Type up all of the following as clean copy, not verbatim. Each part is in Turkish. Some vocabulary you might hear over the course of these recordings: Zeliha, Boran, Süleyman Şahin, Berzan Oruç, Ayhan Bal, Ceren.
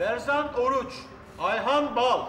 Berzan Oruç, Ayhan Bal.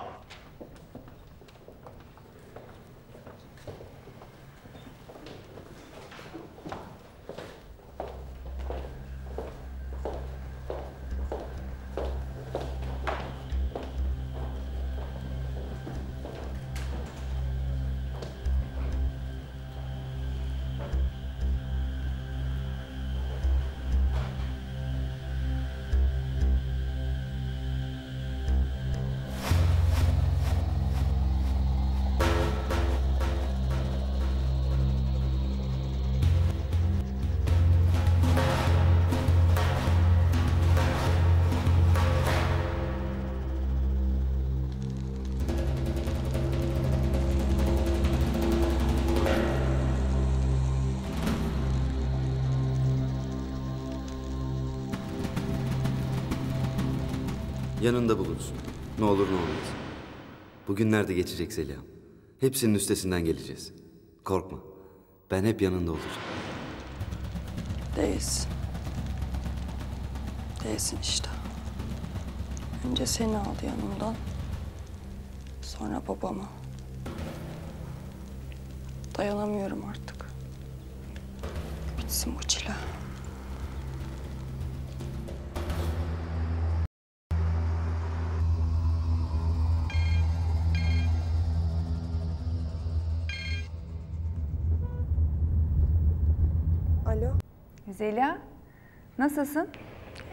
Yanında bulursun. Ne olur ne olmaz. Bugünlerde geçecek Zeliha. Hepsinin üstesinden geleceğiz. Korkma. Ben hep yanında olacağım. Değilsin. Değilsin işte. Önce seni aldı yanımdan. Sonra babama. Dayanamıyorum artık. Bitsin bu çile. Zeliha, nasılsın?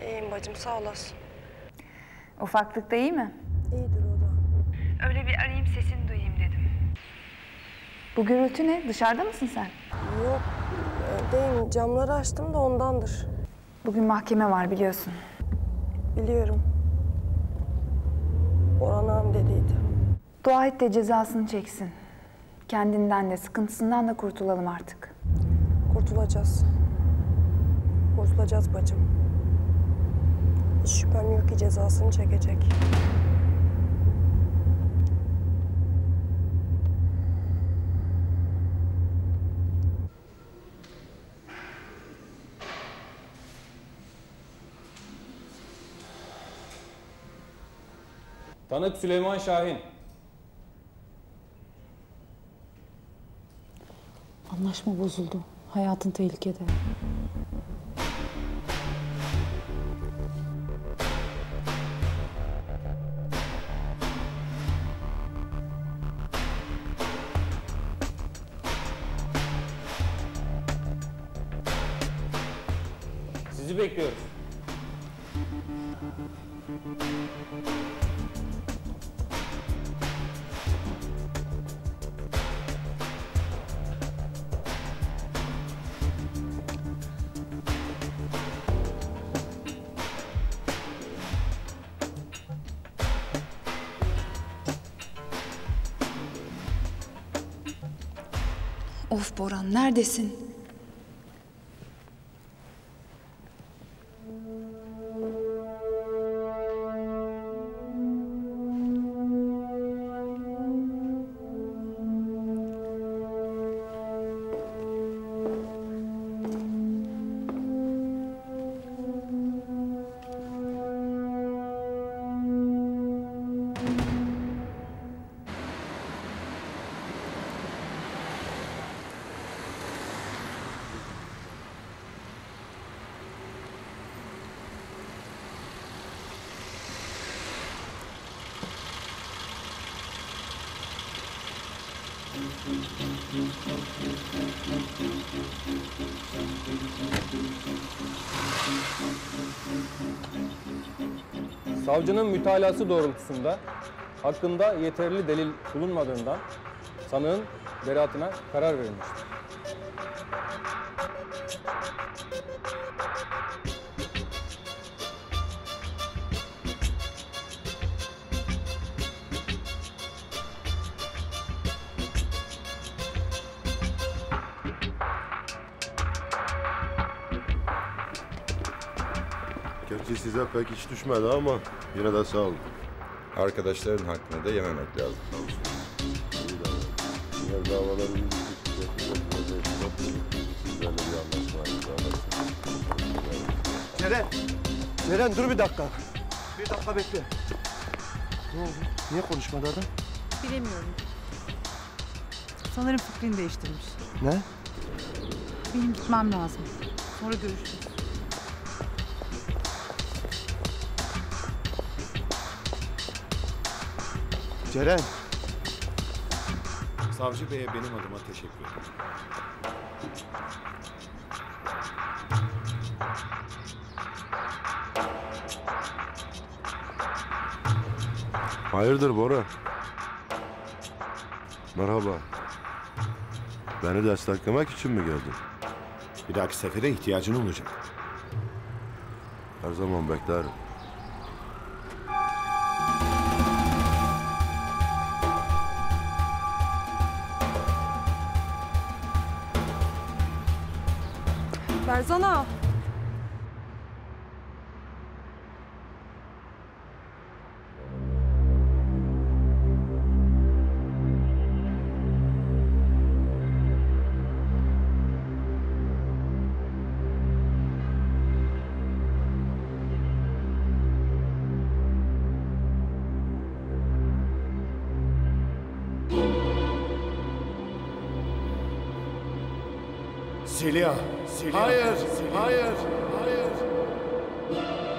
İyiyim bacım, sağ olasın. Ufaklık da iyi mi? İyidir o da. Öyle bir arayayım, sesini duyayım dedim. Bu gürültü ne? Dışarıda mısın sen? Yok, evdeyim. Camları açtım da ondandır. Bugün mahkeme var biliyorsun. Biliyorum. Boran ağam dediydi. Dua et de cezasını çeksin. Kendinden de, sıkıntısından da kurtulalım artık. Kurtulacağız. Bozulacağız bacım. Hiç şüphem yok ki cezasını çekecek. Tanık Süleyman Şahin. Anlaşma bozuldu. Hayatın tehlikede. Sizi bekliyoruz. Of Boran, neredesin? Savcının mütalası doğrultusunda hakkında yeterli delil bulunmadığından sanığın beraatına karar verilmiştir. Gerçi size pek hiç düşmedi ama yine de sağ olun. Arkadaşların hakkını da yememek lazım. Diğer davalarımızı sizlerle bir anlaşma imzalasın. Ceren! Ceren dur bir dakika. Bir dakika bekle. Ne oldu? Niye konuşmadı adam? Bilemiyorum. Sanırım fikrini değiştirmiş. Ne? Benim gitmem lazım. Sonra görüşürüz. Ceren. Savcı Bey'e benim adıma teşekkür ederim. Hayırdır Bora? Merhaba. Beni desteklemek için mi geldin? Bir dahaki sefere ihtiyacın olacak. Her zaman beklerim. Berzan ağa. Zeliha. Hayır, hayır, hayır.